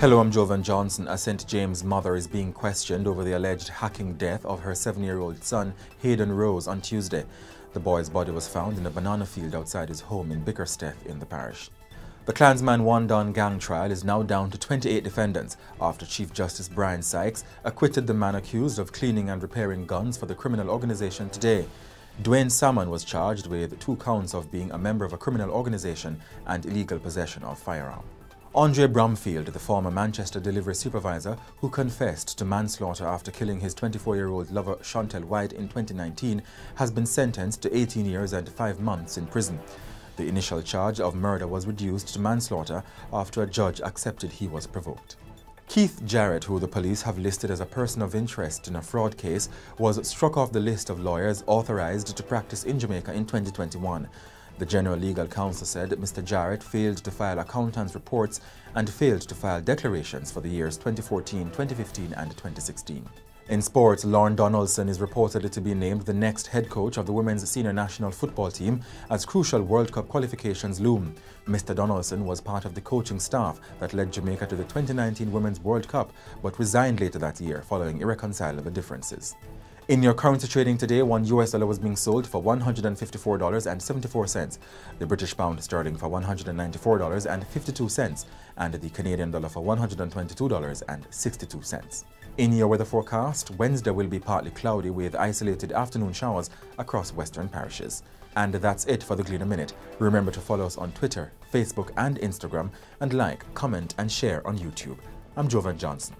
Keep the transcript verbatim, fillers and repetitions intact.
Hello, I'm Jovan Johnson. A St James mother is being questioned over the alleged hacking death of her seven-year-old son, Hayden Rose, on Tuesday. The boy's body was found in a banana field outside his home in Bickersteth in the parish. The Clansman-One Don gang trial is now down to twenty-eight defendants after Chief Justice Brian Sykes acquitted the man accused of cleaning and repairing guns for the criminal organisation today. Dwayne Salmon was charged with two counts of being a member of a criminal organisation and illegal possession of firearm. Andre Bromfield, the former Manchester delivery supervisor who confessed to manslaughter after killing his twenty-four-year-old lover Shantell Whyte in twenty nineteen, has been sentenced to eighteen years and five months in prison. The initial charge of murder was reduced to manslaughter after a judge accepted he was provoked. Keith Jarrett, who the police have listed as a person of interest in a fraud case, was struck off the list of lawyers authorised to practice in Jamaica in twenty twenty-one. The General Legal Counsel said Mister Jarrett failed to file accountants' reports and failed to file declarations for the years twenty fourteen, twenty fifteen and twenty sixteen. In sports, Lauren Donaldson is reportedly to be named the next head coach of the women's senior national football team as crucial World Cup qualifications loom. Mister Donaldson was part of the coaching staff that led Jamaica to the twenty nineteen Women's World Cup, but resigned later that year following irreconcilable differences. In your currency trading today, one U S dollar was being sold for one hundred fifty-four dollars and seventy-four cents, the British pound sterling for one hundred ninety-four dollars and fifty-two cents, and the Canadian dollar for one hundred twenty-two dollars and sixty-two cents. In your weather forecast, Wednesday will be partly cloudy with isolated afternoon showers across western parishes. And that's it for the Gleaner Minute. Remember to follow us on Twitter, Facebook and Instagram, and like, comment and share on YouTube. I'm Jovan Johnson.